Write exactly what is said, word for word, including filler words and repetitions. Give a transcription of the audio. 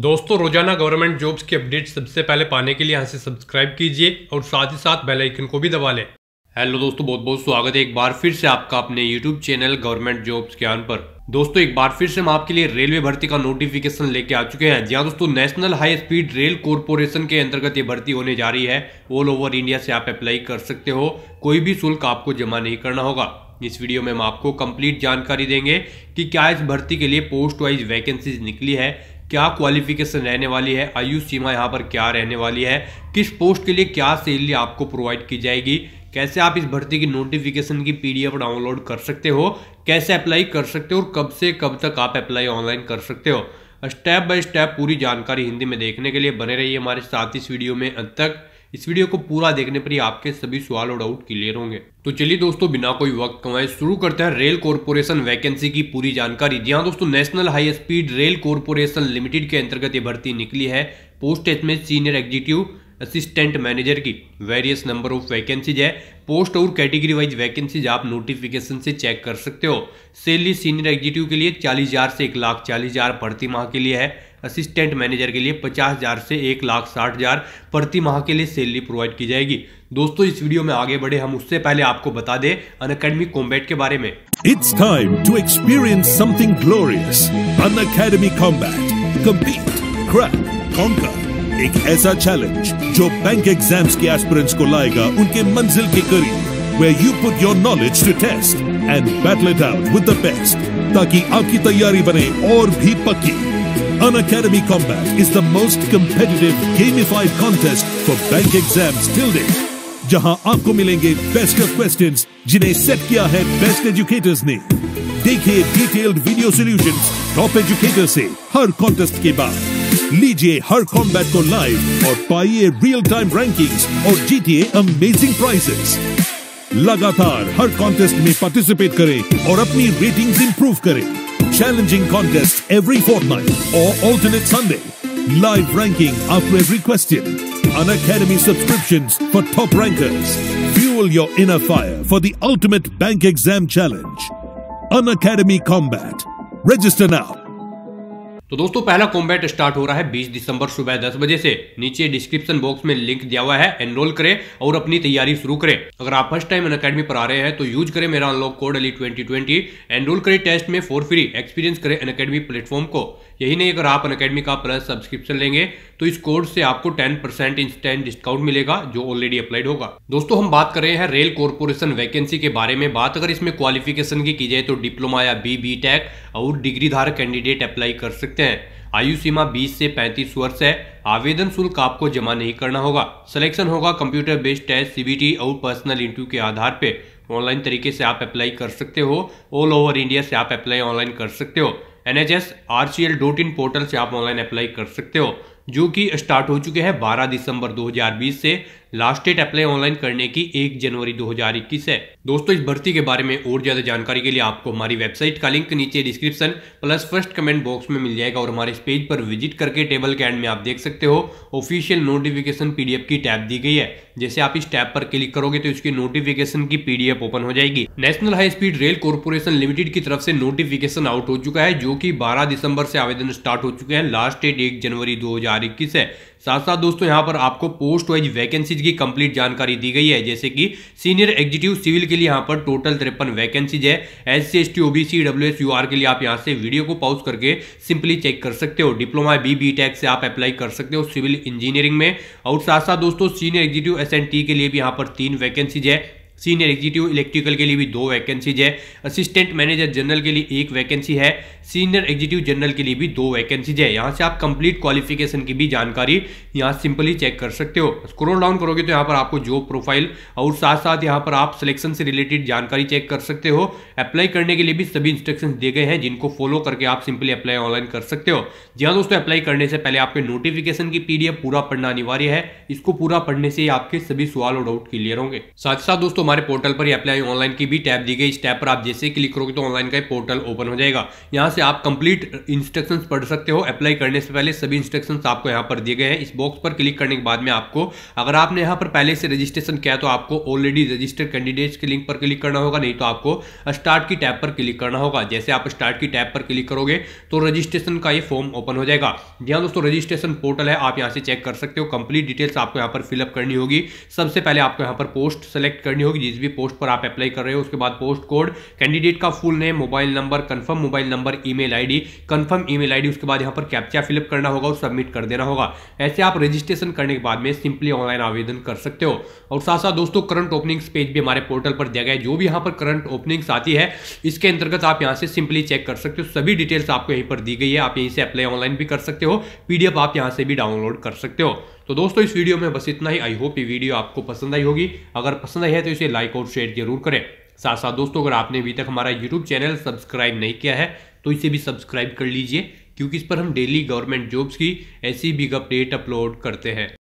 दोस्तों रोजाना government jobs की अपडेट सबसे पहले पाने के लिए यहाँ से सब्सक्राइब कीजिए और साथ ही साथ बेल आइकन को भी दबा लें। हेलो दोस्तों, बहुत बहुत स्वागत है एक बार फिर से आपका अपने यूट्यूब चैनल गवर्नमेंट जॉब्स ज्ञान पर। दोस्तों एक बार फिर से हम आपके लिए रेलवे भर्ती का नोटिफिकेशन लेके आ चुके हैं। जी हाँ दोस्तों, national high speed rail corporation के अंतर्गत ये भर्ती होने जा रही है। ऑल ओवर इंडिया से आप अप्लाई कर सकते हो, कोई भी शुल्क आपको जमा नहीं करना होगा। इस वीडियो में हम आपको कंप्लीट जानकारी देंगे कि क्या इस भर्ती के लिए पोस्ट वाइज वैकेंसीज निकली है, क्या क्वालिफिकेशन रहने वाली है, आयु सीमा यहाँ पर क्या रहने वाली है, किस पोस्ट के लिए क्या सैलरी आपको प्रोवाइड की जाएगी, कैसे आप इस भर्ती की नोटिफिकेशन की पीडीएफ डाउनलोड कर सकते हो, कैसे अप्लाई कर सकते हो और कब से कब तक आप अप्लाई ऑनलाइन कर सकते हो, स्टेप बाय स्टेप पूरी जानकारी हिंदी में देखने के लिए बने रहिए हमारे साथ इस वीडियो में अंत तक। इस वीडियो को पूरा देखने पर ही आपके सभी सवाल और डाउट क्लियर होंगे। तो चलिए दोस्तों, बिना कोई वक्त कमाए शुरू करते हैं रेल कॉर्पोरेशन वैकेंसी की पूरी जानकारी। जी हाँ दोस्तों, national high speed rail corporation limited के अंतर्गत ये भर्ती निकली है। पोस्ट है इसमें सीनियर एग्जीक्यूटिव असिस्टेंट मैनेजर की। वेरियस नंबर ऑफ वैकेंसीज है। पोस्ट और कैटेगरी वाइज वैकेंसीज आप नोटिफिकेशन से चेक कर सकते हो। सैलरी सीनियर एग्जीक्यूटिव के लिए चालीस हजार से एक लाख चालीस हजार प्रति माह के लिए है। असिस्टेंट मैनेजर के लिए पचास हजार से एक लाख साठ हजार प्रति माह के लिए सैलरी प्रोवाइड की जाएगी। दोस्तों इस वीडियो में आगे बढ़े हम उससे पहले आपको बता दें अनअकैडमी कॉम्बैट के बारे में। It's time to experience something glorious. Unacademy combat, compete, crack, conquer, एक ऐसा चैलेंज जो बैंक एग्जाम्स के एस्पिरेंट्स को लाएगा उनके मंजिल के करीब। Where you put your knowledge to test and battle it out with the best, ताकि आपकी तैयारी बने और भी पक्की। Unacademy Combat is the most competitive gamified contest for bank exams till date, जहां आपको मिलेंगे बेस्ट ऑफ क्वेश्चंस जिन्हें सेट किया है बेस्ट एजुकेटर्स ने। देखिए detailed video solutions top educator से हर कॉन्टेस्ट के बाद। लीजिए हर कॉम्बैट को लाइव और पाइए रियल टाइम रैंकिंग्स और जीतिए अमेजिंग प्राइजेस। लगातार हर कॉन्टेस्ट में पार्टिसिपेट करें और अपनी रेटिंग्स इंप्रूव करें। चैलेंजिंग कॉन्टेस्ट एवरी फोर्टनाइट और alternate Sunday. Live ranking after every question. Unacademy subscriptions for top rankers. Fuel your inner fire for the ultimate bank exam challenge. Unacademy Combat. Register now. तो दोस्तों पहला combat start हो रहा है बीस दिसंबर सुबह दस बजे से। नीचे डिस्क्रिप्शन बॉक्स में लिंक दिया हुआ है, एनरोल करें और अपनी तैयारी शुरू करें। अगर आप फर्स्ट टाइम अनअकैडमी पर आ रहे हैं तो यूज करें मेरा unlock code A L I twenty twenty. Enrol करें टेस्ट में फॉर फ्री, एक्सपीरियंस करें अनअकैडमी प्लेटफॉर्म को। यही नहीं, अगर आप अनअकैडमी का प्लस सब्सक्रिप्शन लेंगे तो इस कोड से आपको टेन परसेंट इंस्टेंट डिस्काउंट मिलेगा जो ऑलरेडी अप्लाइड होगा। दोस्तों हम बात कर रहे हैं रेल कॉर्पोरेशन वैकेंसी के बारे में। बात अगर इसमें क्वालिफिकेशन की की जाए तो डिप्लोमा या बी बी टेक और डिग्री धारक कैंडिडेट अप्लाई कर सकते हैं। आयु सीमा बीस से पैंतीस वर्ष है। आवेदन शुल्क आपको जमा नहीं करना होगा। सिलेक्शन होगा कंप्यूटर बेस्ड टेस्ट, सीबीटी और पर्सनल इंटरव्यू के आधार पे। ऑनलाइन तरीके से आप अप्लाई कर सकते हो। ऑल ओवर इंडिया से आप अप्लाई ऑनलाइन कर सकते हो। N H S R C L dot in portal से आप ऑनलाइन अप्लाई कर सकते हो, जो कि स्टार्ट हो चुके हैं बारह दिसंबर दो हज़ार बीस से। लास्ट डेट अप्लाई ऑनलाइन करने की एक जनवरी दो हज़ार इक्कीस है। दोस्तों इस भर्ती के बारे में और ज्यादा जानकारी के लिए आपको हमारी वेबसाइट का लिंक नीचे description plus first comment box में मिल जाएगा और हमारे इस पेज पर विजिट करके टेबल के एंड में आप देख सकते हो ऑफिशियल नोटिफिकेशन पीडीएफ की टैब दी गई है। जैसे आप इस टैब पर क्लिक करोगे तो इसकी नोटिफिकेशन की पीडीएफ ओपन हो जाएगी। National high speed rail corporation limited की तरफ से नोटिफिकेशन आउट हो चुका है, जो की बारह दिसंबर से आवेदन स्टार्ट हो चुके हैं। लास्ट डेट एक जनवरी दो हजार इक्कीस है। साथ साथ दोस्तों यहाँ पर आपको पोस्ट वाइज वैकेंसीज की कंप्लीट जानकारी दी गई है। जैसे कि सीनियर एग्जीक्यूटिव सिविल के लिए यहाँ पर टोटल तिरपन वैकेंसीज है। S C S T OBC W S U R के लिए आप यहाँ से वीडियो को पॉज करके सिंपली चेक कर सकते हो। डिप्लोमा बी बी टेक से आप अप्लाई कर सकते हो सिविल इंजीनियरिंग में। और साथ साथ दोस्तों senior executive S N T के लिए भी यहाँ पर तीन वैकेंसीज है। सीनियर एग्जीक्यूटिव इलेक्ट्रिकल के लिए भी दो वैकेंसीज है। असिस्टेंट मैनेजर जनरल के लिए एक वैकेंसी है। सीनियर एग्जीक्यूटिव जनरल के लिए भी दो वैकेंसीज है। यहाँ से आप कंप्लीट क्वालिफिकेशन की भी जानकारी यहाँ सिंपली चेक कर सकते हो। स्क्रॉल डाउन करोगे तो यहाँ पर आपको जॉब प्रोफाइल और साथ साथ यहाँ पर आप सिलेक्शन से रिलेटेड जानकारी चेक कर सकते हो। अप्लाई करने के लिए भी सभी इंस्ट्रक्शन दिए गए हैं, जिनको फॉलो करके आप सिंपली अप्लाई ऑनलाइन कर सकते हो। जी हाँ दोस्तों, अप्लाई करने से पहले आपके नोटिफिकेशन की पीडीएफ पूरा पढ़ना अनिवार्य है। इसको पूरा पढ़ने से आपके सभी सवाल और डाउट क्लियर होंगे। साथ साथ दोस्तों हमारे पोर्टल पर अप्लाई ऑनलाइन की भी टैब दी गई। इस टैब पर आप जैसे क्लिक करोगे तो ऑनलाइन का पोर्टल ओपन हो जाएगा। यहाँ से आप कंप्लीट इंस्ट्रक्शंस पढ़ सकते हो। अप्लाई करने से पहले सभी इंस्ट्रक्शंस आपको यहाँ पर दिए गए हैं। इस बॉक्स पर क्लिक करने के बाद में आपको, अगर आपने यहाँ पर पहले से रजिस्ट्रेशन किया तो आपको ऑलरेडी रजिस्टर्ड कैंडिडेट्स के लिंक पर क्लिक करना होगा, नहीं तो आपको स्टार्ट की टैब पर क्लिक करना होगा। जैसे आप स्टार्ट की टैब पर क्लिक करोगे तो रजिस्ट्रेशन का ये फॉर्म ओपन हो जाएगा। जी हाँ दोस्तों, रजिस्ट्रेशन पोर्टल है, आप यहाँ से चेक कर सकते हो। कंप्लीट डिटेल्स आपको यहाँ पर फिलअप करनी होगी। सबसे पहले आपको यहाँ पर पोस्ट सेलेक्ट करनी होगी, जिस भी पोस्ट पर आप अप्लाई कर रहे हो। उसके बाद पोस्ट कोड, कैंडिडेट का full name, mobile number, confirm mobile number, email ID, confirm email ID. उसके बाद यहाँ पर कैप्चा फिलअप करना होगा और सबमिट कर देना होगा। ऐसे आप रजिस्ट्रेशन करने के बाद में सिंपली ऑनलाइन आवेदन कर सकते हो। और साथ साथ दोस्तों करंट ओपनिंग्स पेज भी हमारे पोर्टल पर दिया गया है। जो भी यहाँ पर करंट ओपनिंग्स आती है इसके अंतर्गत आप यहाँ से सिंपली चेक कर सकते हो। सभी डिटेल्स आपको यहीं पर दी गई है। आप यहीं से अप्लाई ऑनलाइन भी कर सकते हो, पीडीएफ आप यहाँ से भी डाउनलोड कर सकते हो। तो दोस्तों इस वीडियो में बस इतना ही। आई होप ये वीडियो आपको पसंद आई होगी। अगर पसंद आई है तो इसे लाइक और शेयर जरूर करें। साथ साथ दोस्तों अगर आपने अभी तक हमारा यूट्यूब चैनल सब्सक्राइब नहीं किया है तो इसे भी सब्सक्राइब कर लीजिए, क्योंकि इस पर हम डेली गवर्नमेंट जॉब्स की ऐसी बिग अपडेट अपलोड करते हैं।